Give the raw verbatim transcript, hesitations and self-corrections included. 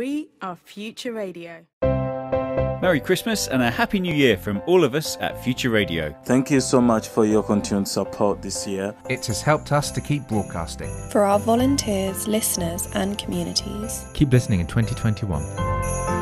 We are Future Radio. Merry Christmas and a Happy New Year from all of us at Future Radio. Thank you so much for your continued support this year. It has helped us to keep broadcasting. For our volunteers, listeners and communities. Keep listening in twenty twenty-one.